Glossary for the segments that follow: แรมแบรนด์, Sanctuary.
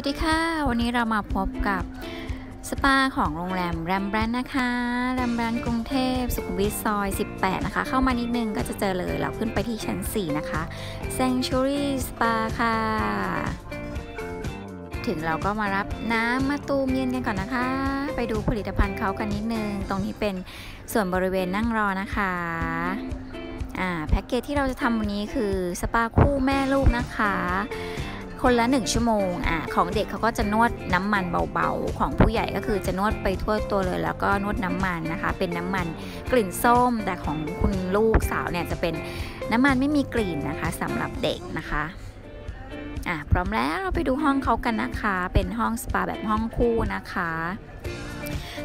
สวัสดีค่ะวันนี้เรามาพบกับสปาของโรงแรมแรมแบรนด์นะคะแรมแบรนด์กรุงเทพสุขุมวิทซอย18นะคะเข้ามานิดนึงก็จะเจอเลยเราขึ้นไปที่ชั้น4นะคะ Sanctuary Spa ค่ะถึงเราก็มารับน้ำมาตูมเย็นกันก่อนนะคะไปดูผลิตภัณฑ์เขากันนิดนึงตรงนี้เป็นส่วนบริเวณนั่งรอนะคะแพ็กเกจที่เราจะทำวันนี้คือสปาคู่แม่ลูกนะคะคนละ1ชั่วโมงของเด็กเขาก็จะนวดน้ำมันเบาๆของผู้ใหญ่ก็คือจะนวดไปทั่วตัวเลยแล้วก็นวดน้ำมันนะคะเป็นน้ำมันกลิ่นส้มแต่ของคุณลูกสาวเนี่ยจะเป็นน้ำมันไม่มีกลิ่นนะคะสำหรับเด็กนะคะพร้อมแล้วเราไปดูห้องเขากันนะคะเป็นห้องสปาแบบห้องคู่นะคะ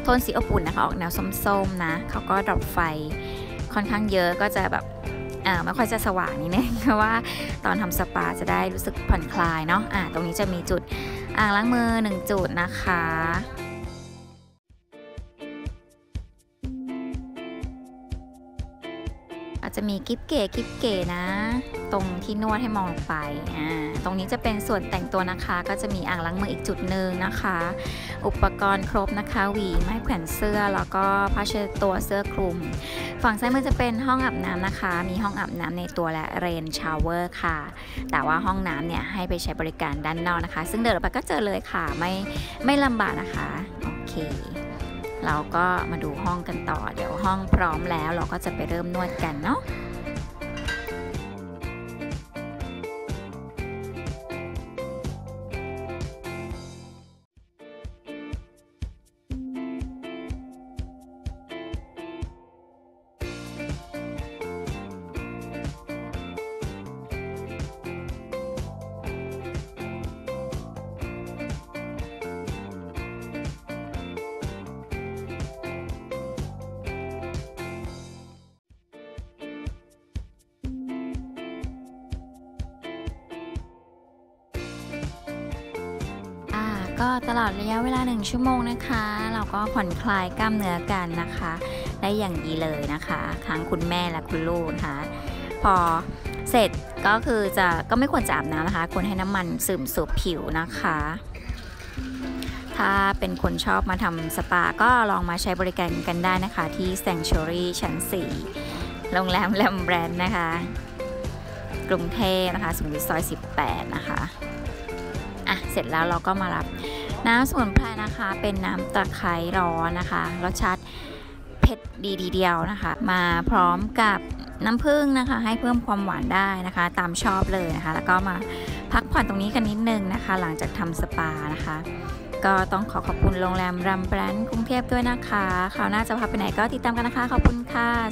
โทนสีอบอุ่นนะคะออกแนวส้มๆนะเขาก็ดรอปไฟค่อนข้างเยอะก็จะแบบไม่ค่อยจะสว่างนิดนึงเพราะว่าตอนทำสปาจะได้รู้สึกผ่อนคลายเนาะตรงนี้จะมีจุดอ่างล้างมือ1จุดนะคะอาจจะมีกิ๊บเก๋นะตรงที่นวดให้มองไปตรงนี้จะเป็นส่วนแต่งตัวนะคะก็จะมีอ่างล้างมืออีกจุดหนึ่งนะคะอุปกรณ์ครบนะคะหวีไม้แขวนเสื้อแล้วก็ผ้าเช็ดตัวเสื้อคลุมฝั่งซ้ายมือจะเป็นห้องอาบน้ำนะคะมีห้องอาบน้ำในตัวและเรนชาวเวอร์ค่ะแต่ว่าห้องน้ำเนี่ยให้ไปใช้บริการด้านนอกนะคะซึ่งเดินออกไปก็เจอเลยค่ะไม่ลำบากนะคะโอเคเราก็มาดูห้องกันต่อเดี๋ยวห้องพร้อมแล้วเราก็จะไปเริ่มนวดกันเนาะก็ตลอดระยะเวลา1ชั่วโมงนะคะเราก็ผ่อนคลายกล้ามเนื้อกันนะคะได้อย่างดีเลยนะคะทั้งคุณแม่และคุณลูกนะคะพอเสร็จก็คือจะก็ไม่ควรจะอาบน้ำนะคะควรให้น้ำมันซึมสู่ผิวนะคะถ้าเป็นคนชอบมาทำสปาก็ลองมาใช้บริการกันได้นะคะที่ Sanctuary ชั้น4โรงแรมแรมแบรนด์นะคะกรุงเทพนะคะสุขุมวิทซอย18นะคะเสร็จแล้วเราก็มารับน้ำสมุนไพรนะคะเป็นน้ำตะไคร้ร้อนนะคะรสชาติเผ็ดดีทีเดียวนะคะมาพร้อมกับน้ำผึ้งนะคะให้เพิ่มความหวานได้นะคะตามชอบเลยนะคะแล้วก็มาพักผ่อนตรงนี้กันนิดนึงนะคะหลังจากทำสปานะคะก็ต้องขอบคุณโรงแรมแรมแบรนด์กรุงเทพด้วยนะคะคราวหน้าจะพาไปไหนก็ติดตามกันนะคะขอบคุณค่ะ